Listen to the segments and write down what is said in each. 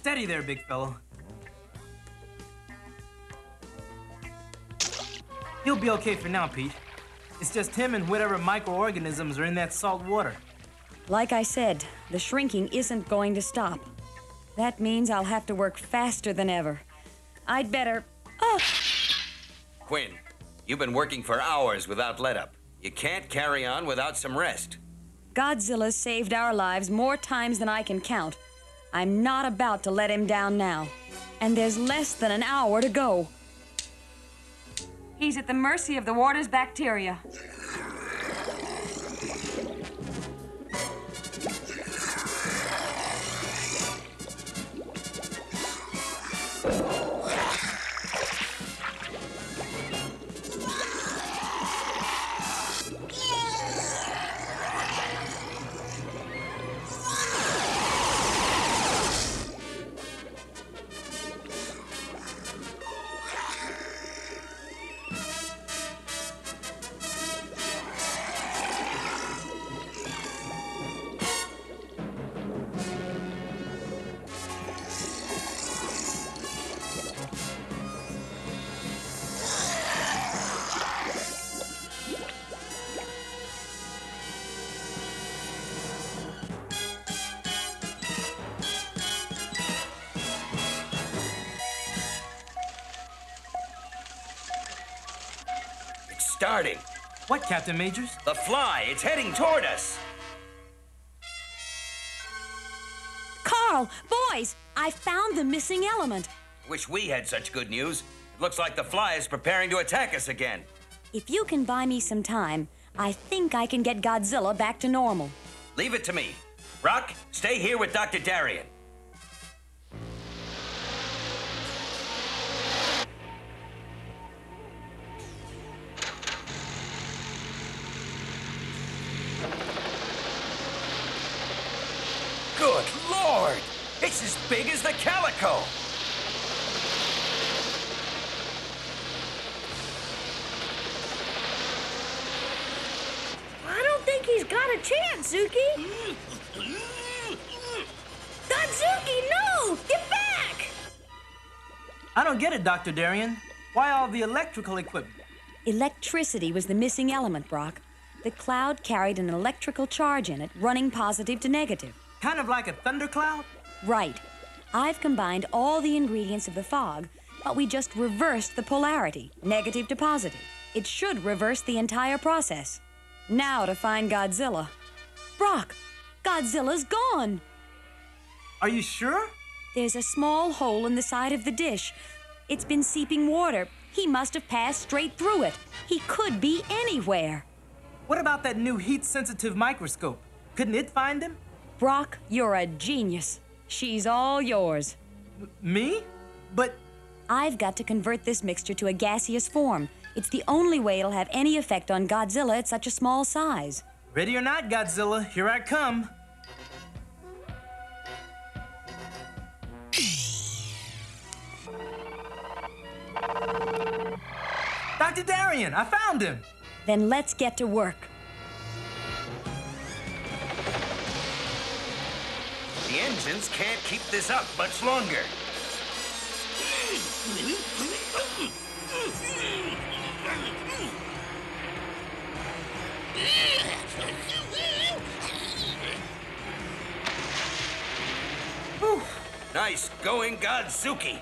Steady there, big fellow. He'll be okay for now, Pete. It's just him and whatever microorganisms are in that salt water. Like I said, the shrinking isn't going to stop. That means I'll have to work faster than ever. I'd better... Oh! Quinn, you've been working for hours without let-up. You can't carry on without some rest. Godzilla saved our lives more times than I can count. I'm not about to let him down now. And there's less than an hour to go. He's at the mercy of the water's bacteria. Starting. What, Captain Majors? The fly. It's heading toward us. Carl, boys, I found the missing element. Wish we had such good news. It looks like the fly is preparing to attack us again. If you can buy me some time, I think I can get Godzilla back to normal. Leave it to me. Rock, stay here with Dr. Darien. Good Lord! It's as big as the calico! I don't think he's got a chance, Zuki! Godzuki, no! Get back! I don't get it, Dr. Darien. Why all the electrical equipment? Electricity was the missing element, Brock. The cloud carried an electrical charge in it, running positive to negative. Kind of like a thundercloud? Right. I've combined all the ingredients of the fog, but we just reversed the polarity, negative to positive. It should reverse the entire process. Now to find Godzilla. Brock, Godzilla's gone! Are you sure? There's a small hole in the side of the dish. It's been seeping water. He must have passed straight through it. He could be anywhere. What about that new heat-sensitive microscope? Couldn't it find him? Brock, you're a genius. She's all yours. Me? But... I've got to convert this mixture to a gaseous form. It's the only way it'll have any effect on Godzilla at such a small size. Ready or not, Godzilla, here I come. Dr. Darien, I found him! Then let's get to work. The engines can't keep this up much longer. Whew. Nice going, Godzuki.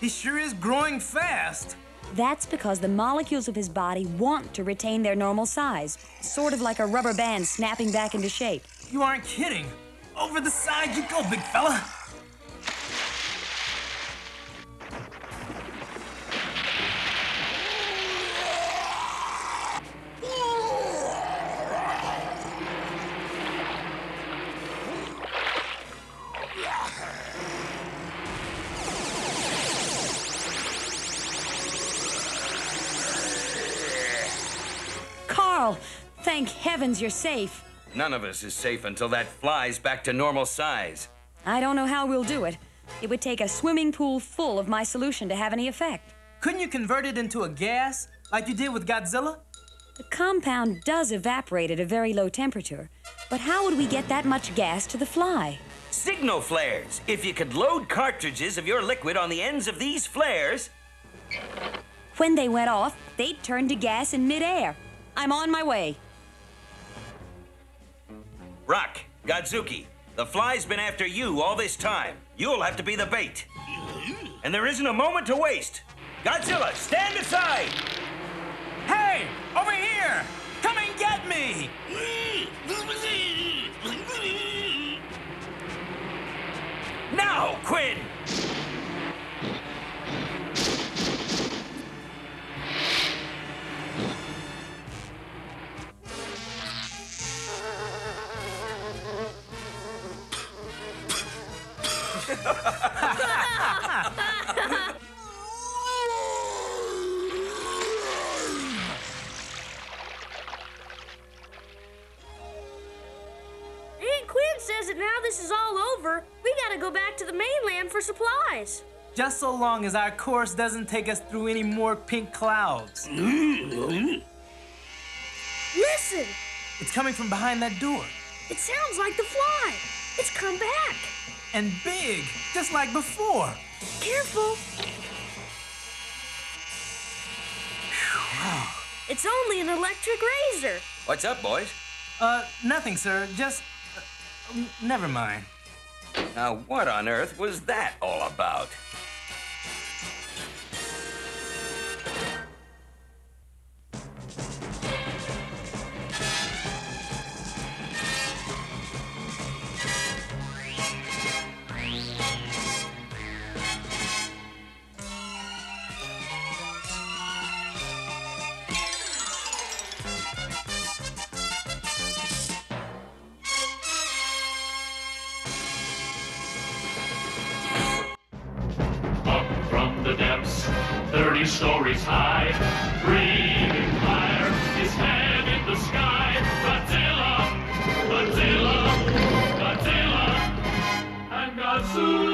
He sure is growing fast. That's because the molecules of his body want to retain their normal size, sort of like a rubber band snapping back into shape. You aren't kidding. Over the side you go, big fella. Carl, thank heavens you're safe. None of us is safe until that fly's back to normal size. I don't know how we'll do it. It would take a swimming pool full of my solution to have any effect. Couldn't you convert it into a gas, like you did with Godzilla? The compound does evaporate at a very low temperature, but how would we get that much gas to the fly? signal flares. If you could load cartridges of your liquid on the ends of these flares... When they went off, they'd turn to gas in midair. I'm on my way. Rock, Godzuki, the fly's been after you all this time. You'll have to be the bait. And there isn't a moment to waste. Godzilla, stand aside! Hey, over here! Come and get me! Now, Quinn! This is all over. We gotta go back to the mainland for supplies. Just so long as our course doesn't take us through any more pink clouds. Listen! It's coming from behind that door. It sounds like the fly. It's come back. And big, just like before. Careful. Wow. It's only an electric razor. What's up, boys? Nothing, sir. Just... never mind. Now, what on earth was that all about? The depths, 30 stories high, breathing fire, his head in the sky. Godzilla, Godzilla, Godzilla, and Godzuki.